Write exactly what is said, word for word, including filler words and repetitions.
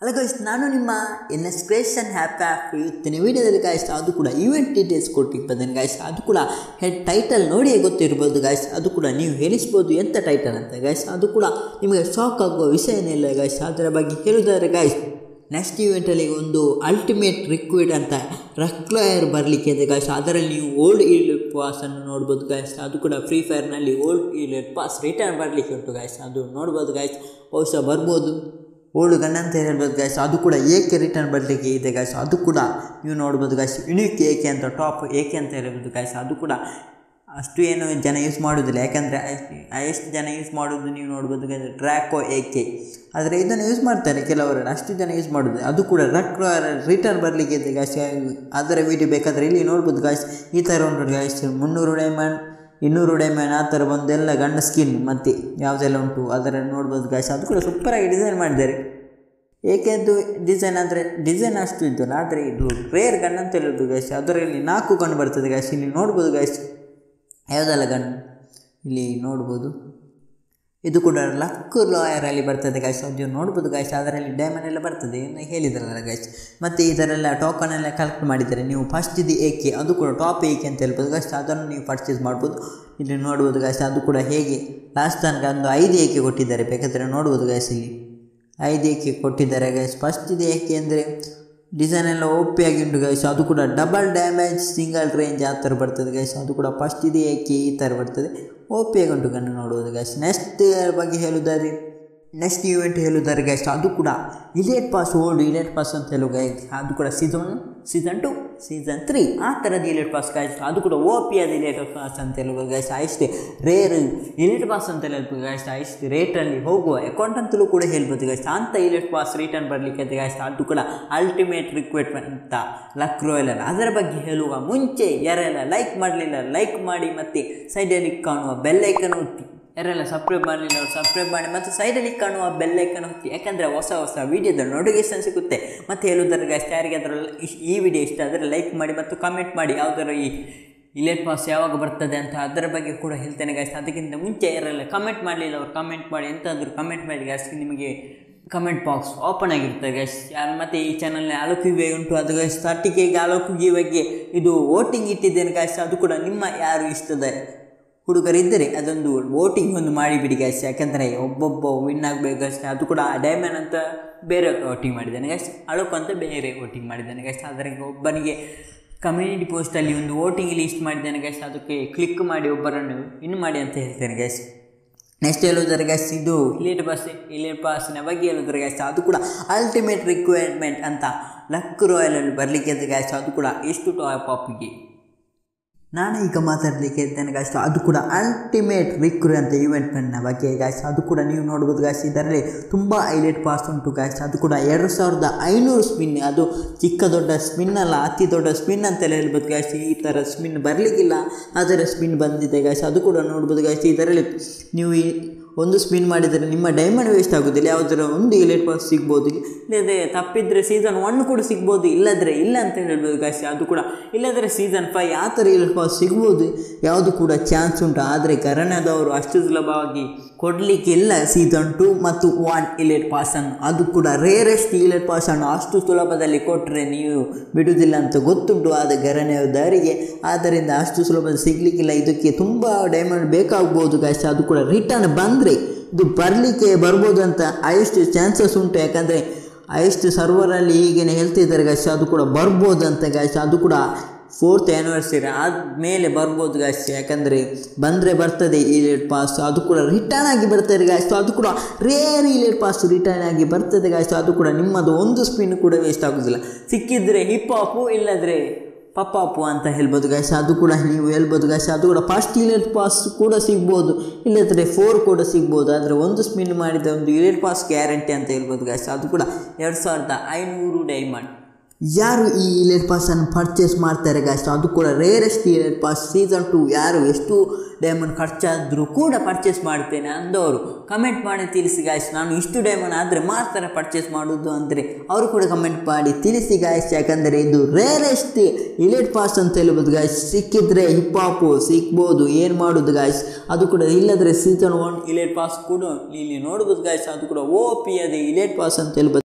Hello guys, ನಾನು ನಿಮ್ಮ N S creation ಹ್ಯಾಪ್ ಆ್ಯಪ್ ಇವತ್ತಿನ ವೀಡಿಯೋದಲ್ಲಿ ಗಾಯ್ಸ್ ಅದು ಕೂಡ ಈವೆಂಟ್ ಡೀಟೇಲ್ಸ್ ಕೊಟ್ಟಿರ್ಬೋದೇನು ಗಾಯ್ಸ್, ಅದು ಕೂಡ ಹೆಡ್ ಟೈಟಲ್ ನೋಡಿ ಗೊತ್ತಿರ್ಬೋದು ಗಾಯ್ಸ್, ಅದು ಕೂಡ ನೀವು ಹೇಳಿಸ್ಬೋದು ಎಂಥ ಟೈಟಲ್ ಅಂತ ಗಾಯ್ಸ್, ಅದು ಕೂಡ ನಿಮಗೆ ಶಾಕ್ ಆಗುವ ವಿಷಯನೇ ಇಲ್ಲ ಗಾಯ್ಸ್. ಅದರ ಬಗ್ಗೆ ಹೇಳುವುದಾದ್ರೆ ಗಾಯ್ಸ್, ನೆಕ್ಸ್ಟ್ ಈವೆಂಟಲ್ಲಿ ಒಂದು ಅಲ್ಟಿಮೇಟ್ ರಿಕ್ವಿಡ್ ಅಂತ ರೆಕ್ಲೈರ್ ಬರಲಿಕ್ಕೆ ಇದೆ ಗಾಯ್ಸ್. ಅದರಲ್ಲಿ ನೀವು ಓಲ್ಡ್ ಎಲಿಟ್ ಪಾಸನ್ನು ನೋಡ್ಬೋದು ಗಾಯ್ಸ್, ಅದು ಕೂಡ ಫ್ರೀ ಫೈರ್ನಲ್ಲಿ ಓಲ್ಡ್ ಎಲಿಟ್ ಪಾಸ್ ರಿಟರ್ನ್ ಬರಲಿಕ್ಕೆ ಉಂಟು ಗಾಯ್ಸ್, ಅದು ನೋಡ್ಬೋದು ಗಾಯ್ಸ್, ಬಹುಶಃ ಬರ್ಬೋದು ಓಲ್ಡ್ ಗನ್ ಅಂತ ಹೇಳ್ಬೋದು ಗಾಯ್ಸ್. ಅದು ಕೂಡ ಏಕೆ ರಿಟರ್ನ್ ಬರಲಿಕ್ಕೆ ಇದೆ ಗಾಯ್ಸ್, ಅದು ಕೂಡ ನೀವು ನೋಡ್ಬೋದು ಗಾಯ್ಸ್. ಯುನೀಕ್ ಏಕೆ ಅಂತ ಟಾಪ್ ಏಕೆ ಅಂತ ಹೇಳ್ಬೋದು ಗಾಯ್ಸ್, ಅದು ಕೂಡ ಅಷ್ಟು ಏನು ಜನ ಯೂಸ್ ಮಾಡೋದಿಲ್ಲ, ಯಾಕೆಂದರೆ ಎಷ್ಟು ಜನ ಯೂಸ್ ಮಾಡೋದು ನೀವು ನೋಡ್ಬೋದು ಯಾಕೆಂದರೆ ಟ್ರ್ಯಾಕೋ ಏಕೆ, ಆದರೆ ಇದನ್ನು ಯೂಸ್ ಮಾಡ್ತಾರೆ ಕೆಲವರು, ಅಷ್ಟು ಜನ ಯೂಸ್ ಮಾಡೋದು. ಅದು ಕೂಡ ರಕ್ ರಿಟರ್ನ್ ಬರಲಿಕ್ಕೆ ಇದೆ ಗಾಯ್ಸ್, ಅದರ ವೀಡಿಯೋ ಬೇಕಾದರೆ ಇಲ್ಲಿ ನೋಡ್ಬೋದು ಗಾಯ್ಸ್. ಈ ಥರ ಉಂಟು ಗಾಯ್ಸ್, ಮುನ್ನೂರು ಡೈಮಂಡ್ ಇನ್ನೂರು ಡೈಮಂಡ್ ಆ ಥರ ಬಂದೆಲ್ಲ ಗಂಡ ಸ್ಕಿನ್ ಮತ್ತು ಯಾವುದೆಲ್ಲ ಉಂಟು ಅದರಲ್ಲಿ ನೋಡ್ಬೋದು ಗಾಯ್ಸ್. ಅದು ಕೂಡ ಸೂಪರಾಗಿ ಡಿಸೈನ್ ಮಾಡಿದ್ದಾರೆ. ಏಕೆಂದು ಡಿಸೈನ್ ಅಂದರೆ ಡಿಸೈನ್ ಅಷ್ಟು ಇದ್ದಲ್ಲ, ಆದರೆ ಇದು ರೇರ್ ಗನ್ ಅಂತ ಹೇಳೋದು ಗಾಯ್ಸ್. ಅದರಲ್ಲಿ ನಾಲ್ಕು ಗನ್ ಬರ್ತದೆ ಗಾಯ್ಸ್, ಇಲ್ಲಿ ನೋಡ್ಬೋದು ಗಾಯ್ಸ್ ಯಾವುದೆಲ್ಲ ಗನ್ ಇಲ್ಲಿ ನೋಡ್ಬೋದು. ಇದು ಕೂಡ ಲಕ್ ಲಾಯರಲ್ಲಿ ಬರ್ತದೆ ಗಾಯ್ಸ್, ಅದು ನೋಡ್ಬೋದು ಗಾಯ್ಸ್. ಅದರಲ್ಲಿ ಡೈಮಂಡ್ ಎಲ್ಲ ಬರ್ತದೆ ಹೇಳಿದ್ರಲ್ಲ ಗಾಯ್ಸ್. ಮತ್ತು ಇದರೆಲ್ಲ ಟೋಕನೆಲ್ಲ ಕಲೆಕ್ಟ್ ಮಾಡಿದರೆ ನೀವು ಫಸ್ಟ್ ಇದು ಏಕೆ, ಅದು ಕೂಡ ಟಾಪ್ ಏಕೆ ಅಂತ ಹೇಳ್ಬೋದು ಗಾಯ್ಸ್, ಅದನ್ನು ನೀವು ಪರ್ಚೇಸ್ ಮಾಡ್ಬೋದು. ಇಲ್ಲಿ ನೋಡ್ಬೋದು ಗಾಯ್ಸ್, ಅದು ಕೂಡ ಹೇಗೆ ಲಾಸ್ಟ್ ತನಕ ಒಂದು ಐದು ಏಕೆ ಕೊಟ್ಟಿದ್ದಾರೆ, ಬೇಕಾದರೆ ನೋಡ್ಬೋದು ಗಾಯ್ಸ್. ಇಲ್ಲಿ ಐದು ಏಕೆ ಕೊಟ್ಟಿದ್ದಾರೆ ಗಾಯ್ಸ್. ಫಸ್ಟ್ ಇದು ಏಕೆ ಅಂದರೆ ಡಿಸೈನ್ ಎಲ್ಲ ಓಪಿಯಾಗಿ ಉಂಟು ಗಾಯ್ಸ್, ಅದು ಕೂಡ ಡಬಲ್ ಡ್ಯಾಮೇಜ್ ಸಿಂಗಲ್ ರೇಂಜ್ ಆ ಥರ ಬರ್ತದೆ ಗಾಯ್ಸ್. ಅದು ಕೂಡ ಫಸ್ಟ್ ಇದು ಏಕೆ ಈ ಥರ ಬರ್ತದೆ, ಓಪಿಯಾಗಿ ಉಂಟು ಗನ್ನು ನೋಡುವುದು ಗಾಯ್ಸ್. ನೆಕ್ಸ್ಟ್ ಬಗ್ಗೆ ಹೇಳುವುದಾದ್ರೆ, ನೆಕ್ಸ್ಟ್ ಈವೆಂಟ್ ಹೇಳುವುದಾದ್ರೆ ಗಾಯ್ಸ್, ಅದು ಕೂಡ elite pass old elite pass ಅಂತ ಹೇಳು ಗಾಯ್ಸ್. ಅದು ಕೂಡ season season two season three ಆ ಥರದ ಇಲಿಟ್ ಪಾಸ್ ಗಾಯ್ಸ್, ಅದು ಕೂಡ ಓಪಿಯಾದ ಇಲಿಟ್ ಪಾಸ್ ಅಂತ ಹೇಳ್ಬೋದು ಗಾಯ್ಸ್. ಅಷ್ಟೇ ರೇರ್ ಇಲಿಟ್ ಪಾಸ್ ಅಂತ ಹೇಳ್ಬೋದು ಗಾಯ್ಸ್, ಅಷ್ಟು ರೇಟಲ್ಲಿ ಹೋಗುವ ಅಕೌಂಟ್ ಅಂತಲೂ ಕೂಡ ಹೇಳ್ಬೋದು ಗಾಯ್ಸ್. ಅಂಥ ಇಲಿಟ್ ಪಾಸ್ ರಿಟರ್ನ್ ಬರಲಿಕ್ಕೆ ಇದೆ ಗಾಯ್ಸ್, ಅದು ಕೂಡ ಅಲ್ಟಿಮೇಟ್ ರಿಕ್ವೆಟ್ ಅಂತ ಲಕ್ ರೋಯಲಲ್ಲಿ. ಅದರ ಬಗ್ಗೆ ಹೇಳುವ ಮುಂಚೆ ಯಾರೆಲ್ಲ ಲೈಕ್ ಮಾಡಲಿಲ್ಲ ಲೈಕ್ ಮಾಡಿ, ಮತ್ತು ಸೈಡಲ್ಲಿ ಕಾಣುವ ಬೆಲ್ಲೈಕನ್ ಒತ್ತಿ, ಯಾರೆಲ್ಲ ಸಬ್ಸ್ಕ್ರೈಬ್ ಮಾಡಲಿಲ್ಲ ಅವ್ರು ಸಬ್ಸ್ಕ್ರೈಬ್ ಮಾಡಿ, ಮತ್ತು ಸೈಡಲ್ಲಿ ಕಾಣುವ ಬೆಲ್ಲೈಕನ್ ಒತ್ತಿ, ಯಾಕಂದರೆ ಹೊಸ ಹೊಸ ವೀಡಿಯೋದ ನೋಟಿಫಿಕೇಶನ್ ಸಿಗುತ್ತೆ. ಮತ್ತು ಹೇಳುವುದಾದ್ರೆ ಗಾಯ್ಸ್, ಯಾರಿಗಾದರೂ ಈ ವಿಡಿಯೋ ಇಷ್ಟ ಆದರೆ ಲೈಕ್ ಮಾಡಿ ಮತ್ತು ಕಮೆಂಟ್ ಮಾಡಿ, ಯಾವುದಾದ್ರು ಈ ಇಲಿಟ್ ಪಾಸ್ ಯಾವಾಗ ಬರ್ತದೆ ಅಂತ ಅದರ ಬಗ್ಗೆ ಕೂಡ ಹೇಳ್ತೇನೆ ಗಾಯ್ಸ್. ಅದಕ್ಕಿಂತ ಮುಂಚೆ ಯಾರೆಲ್ಲ ಕಮೆಂಟ್ ಮಾಡಲಿಲ್ಲ ಅವ್ರು ಕಮೆಂಟ್ ಮಾಡಿ, ಎಂತಾದರೂ ಕಮೆಂಟ್ ಮಾಡಿ ಗಾಯ್ಸ್, ನಿಮಗೆ ಕಮೆಂಟ್ ಬಾಕ್ಸ್ ಓಪನ್ ಆಗಿರುತ್ತೆ ಗಾಯ್ಸ್. ಯಾರು ಮತ್ತು ಈ ಚಾನಲ್ನ ಅಲೋಕಿವೆ ಉಂಟು, ಅದು ಗಾಯ್ಸ್ ತರ್ಟಿ ಕೆಗೆ ಅಲೋಕಿಗೆ ಬಗ್ಗೆ ಇದು ವೋಟಿಂಗ್ ಇಟ್ಟಿದ್ದೇನೆ ಗಾಯ್ಸ್. ಅದು ಕೂಡ ನಿಮ್ಮ ಯಾರು ಇಷ್ಟದ ಹುಡುಗರಿದ್ದರೆ ಅದೊಂದು ವೋಟಿಂಗ್ ಒಂದು ಮಾಡಿಬಿಡಿ ಗಾಯ್ಸ್, ಯಾಕೆಂದರೆ ಒಬ್ಬೊಬ್ಬ ವಿನ್ ಆಗಬೇಕು ಗಾಯ್ಸ್. ಅದು ಕೂಡ ಡೈಮಂಡ್ ಅಂತ ಬೇರೆ ವೋಟಿಂಗ್ ಮಾಡಿದ್ದಾನೆ ಗಾಯ್ಸ್, ಅಲೋಕ್ ಅಂತ ಬೇರೆ ವೋಟಿಂಗ್ ಮಾಡಿದ್ದಾನೆ ಗಾಯ್ಸ್. ಅದರಿಂದ ಒಬ್ಬನಿಗೆ ಕಮ್ಯುನಿಟಿ ಪೋಸ್ಟಲ್ಲಿ ಒಂದು ವೋಟಿಂಗ್ ಲಿಸ್ಟ್ ಮಾಡಿದ್ದಾನೆ ಗಾಯ್ಸ್, ಅದಕ್ಕೆ ಕ್ಲಿಕ್ ಮಾಡಿ ಒಬ್ಬರನ್ನು ವಿನ್ ಮಾಡಿ ಅಂತ ಹೇಳ್ತೇನೆ ಗಾಯ್ಸ್. ನೆಕ್ಸ್ಟ್ ಹೇಳುವುದಾದ್ರೆ ಗಾಯ್ಸ್, ಇದು ಇಲಿಟ್ ಪಾಸ್ ಇಲಿಟ್ ಪಾಸ್ನ ಬಗ್ಗೆ ಹೇಳುವುದಾದ್ರೆ ಗಾಯ್ಸ್, ಅದು ಕೂಡ ಅಲ್ಟಿಮೇಟ್ ರಿಕ್ವೈರ್ಮೆಂಟ್ ಅಂತ ಲಕ್ ರಾಯಲಲ್ಲಿ ಬರಲಿಕ್ಕೆ ಇದೆ ಗಾಯ್ಸ್. ಅದು ಕೂಡ ಎಷ್ಟು ಟಾಪ್ ಅಪ್ಗೆ ನಾನು ಈಗ ಮಾತಾಡಲಿಕ್ಕೆ ಇದ್ದೇನೆ ಗಾಯ್ಸ್. ಅದು ಕೂಡ ಅಲ್ಟಿಮೇಟ್ ರಿಕ್ರೂಟ್ ಅಂತ ಈವೆಂಟ್ನ ಬಗ್ಗೆ ಗಾಯ್ಸ್, ಅದು ಕೂಡ ನೀವು ನೋಡ್ಬೋದು ಗಾಯ್ಸ್. ಇದರಲ್ಲಿ ತುಂಬ ಹೈಲೈಟ್ ಪಾಸ್ ಉಂಟು ಗಾಯ್ಸ್, ಅದು ಕೂಡ ಎರಡು ಸಾವಿರದ ಐನೂರು ಸ್ಪಿನ್, ಅದು ಚಿಕ್ಕ ದೊಡ್ಡ ಸ್ಪಿನ್ ಅಲ್ಲ, ಅತಿ ದೊಡ್ಡ ಸ್ಪಿನ್ ಅಂತಲೇ ಹೇಳ್ಬೋದು ಗಾಯ್ಸ್. ಈ ಥರ ಸ್ಪಿನ್ ಬರಲಿಕ್ಕಿಲ್ಲ, ಆದರೆ ಸ್ಪಿನ್ ಬಂದಿದೆ ಗಾಯ್ಸ್, ಅದು ಕೂಡ ನೋಡ್ಬೋದು ಗಾಯ್ಸ್. ಇದರಲ್ಲಿ ನೀವು ಒಂದು ಸ್ಪಿನ್ ಮಾಡಿದರೆ ನಿಮ್ಮ ಡೈಮಂಡ್ ವೇಸ್ಟ್ ಆಗೋದಿಲ್ಲ, ಯಾವುದರ ಒಂದು ಇಲಿಟ್ ಪಾಸ್ ಸಿಗ್ಬೋದು, ಇಲ್ಲದೆ ತಪ್ಪಿದರೆ ಸೀಸನ್ ಒನ್ ಕೂಡ ಸಿಗ್ಬೋದು, ಇಲ್ಲದ್ರೆ ಇಲ್ಲ ಅಂತ ಹೇಳ್ಬೋದು ಗಾಯ್ಸ್. ಅದು ಕೂಡ ಇಲ್ಲದ್ರೆ ಸೀಸನ್ ಫೈವ್ ಆ ಥರ ಇಲಿಟ್ ಪಾಸ್ ಸಿಗ್ಬೋದು, ಯಾವುದು ಕೂಡ ಚಾನ್ಸ್ ಉಂಟು. ಆದರೆ ಕರಣದವರು ಅಷ್ಟು ಸುಲಭವಾಗಿ ಕೊಡಲಿಕ್ಕಿಲ್ಲ ಸೀಸನ್ ಟು ಮತ್ತು ಒನ್ ಇಲಿಟ್ ಪಾಸನ್ನು, ಅದು ಕೂಡ ರೇರೆಸ್ಟ್ ಇಲಿಟ್ ಪಾಸನ್ನು ಅಷ್ಟು ಸುಲಭದಲ್ಲಿ ಕೊಟ್ಟರೆ ನೀವು ಬಿಡುವುದಿಲ್ಲ ಅಂತ ಗೊತ್ತುಂಟು ಆದ ಗರಣೆಯವರಿಗೆ. ಆದ್ದರಿಂದ ಅಷ್ಟು ಸುಲಭದಲ್ಲಿ ಸಿಗಲಿಕ್ಕಿಲ್ಲ, ಇದಕ್ಕೆ ತುಂಬ ಡೈಮಂಡ್ ಬೇಕಾಗ್ಬೋದು ಗಾಯ್ಸ್. ಅದು ಕೂಡ ರಿಟರ್ನ್ ಬಂದರೆ ಇದು ಬರಲಿಕ್ಕೆ ಬರ್ಬೋದು ಅಂತ ಐಷ್ಟು ಚಾನ್ಸಸ್ ಉಂಟು, ಯಾಕಂದರೆ ಐಷ್ಟು ಸರ್ವರಲ್ಲಿ ಈಗೇನೆ ಹೇಳ್ತಿದ್ದಾರೆ ಗಾಯ್ಸ್. ಅದು ಕೂಡ ಬರ್ಬೋದು ಅಂತ ಗಾಯ್ಸ್, ಅದು ಕೂಡ ಫೋರ್ತ್ ಆ್ಯನಿವರ್ಸರಿ ಆದಮೇಲೆ ಬರ್ಬೋದು ಗಾಯ್ಸ್, ಯಾಕಂದರೆ ಬಂದರೆ ಬರ್ತದೆ ಇಲಿಟ್ ಪಾಸ್. ಅದು ಕೂಡ ರಿಟರ್ನ್ ಆಗಿ ಬರ್ತದೆ ಗಾಯ್ಸ್, ಅದು ಕೂಡ ರೇರ್ ಇಲಿಟ್ ಪಾಸ್ ರಿಟರ್ನ್ ಆಗಿ ಬರ್ತದೆ ಗಾಯ್ಸ್. ಅದು ಕೂಡ ನಿಮ್ಮದು ಒಂದು ಸ್ಪಿನ್ ಕೂಡ ವೇಸ್ಟ್ ಆಗೋದಿಲ್ಲ, ಸಿಕ್ಕಿದ್ರೆ ಹಿಪ್ ಹಾಪು ಇಲ್ಲದ್ರೆ ಪಪ್ಪಾಪು ಅಂತ ಹೇಳ್ಬೋದು ಗಾಯ್ಸ್. ಅದು ಕೂಡ ನೀವು ಹೇಳ್ಬೋದು ಗಾಯ್ಸ್, ಅದು ಕೂಡ ಫಸ್ಟ್ ಇಲಿಟ್ ಪಾಸ್ ಕೂಡ ಸಿಗ್ಬೋದು, ಇಲ್ಲದ್ರೆ ಫೋರ್ ಕೂಡ ಸಿಗ್ಬೋದು, ಆದರೆ ಒಂದು ಸ್ಪಿನ್ ಮಾಡಿದ ಒಂದು ಇಲಿಟ್ ಪಾಸ್ ಗ್ಯಾರಂಟಿ ಅಂತ ಹೇಳ್ಬೋದು ಗಾಯ್ಸ್. ಅದು ಕೂಡ ಎರಡು ಸಾವಿರದ ಐನೂರು ಡೈಮಂಡ್. ಯಾರು ಈ ಇಲಿಟ್ ಪಾಸನ್ನು ಪರ್ಚೇಸ್ ಮಾಡ್ತಾರೆ ಗಾಯ್ಸ್, ಅದು ಕೂಡ rarest elite pass season two, ಯಾರು ಎಷ್ಟು ಡೈಮಂಡ್ ಖರ್ಚಾದರೂ ಕೂಡ ಪರ್ಚೇಸ್ ಮಾಡ್ತೇನೆ ಅಂದವರು ಕಮೆಂಟ್ ಮಾಡಿ ತಿಳಿಸಿ ಗಾಯ್ಸ್. ನಾನು ಇಷ್ಟು ಡೈಮಂಡ್ ಆದರೆ ಮಾತ್ರ ಪರ್ಚೇಸ್ ಮಾಡೋದು ಅಂದರೆ ಅವರು ಕೂಡ ಕಮೆಂಟ್ ಮಾಡಿ ತಿಳಿಸಿ ಗಾಯ್ಸ್, ಯಾಕಂದರೆ ಇದು ರೇರೆಸ್ಟ್ ಇಲಿಟ್ ಪಾಸ್ ಅಂತ ಹೇಳ್ಬೋದು ಗಾಯ್ಸ್. ಸಿಕ್ಕಿದ್ರೆ ಹಿಪ್ ಹಾಪು ಸಿಗ್ಬೋದು, ಏನು ಮಾಡೋದು ಗಾಯ್ಸ್. ಅದು ಕೂಡ ಇಲ್ಲದ್ರೆ ಸೀಸನ್ ಒನ್ ಇಲಿಟ್ ಪಾಸ್ ಕೂಡ ಇಲ್ಲಿ ನೋಡ್ಬೋದು ಗಾಯ್ಸ್, ಅದು ಕೂಡ ಓ ಪಿ ಅದೇ ಇಲಿಟ್ ಪಾಸ್ ಅಂತ ಹೇಳ್ಬೋದು.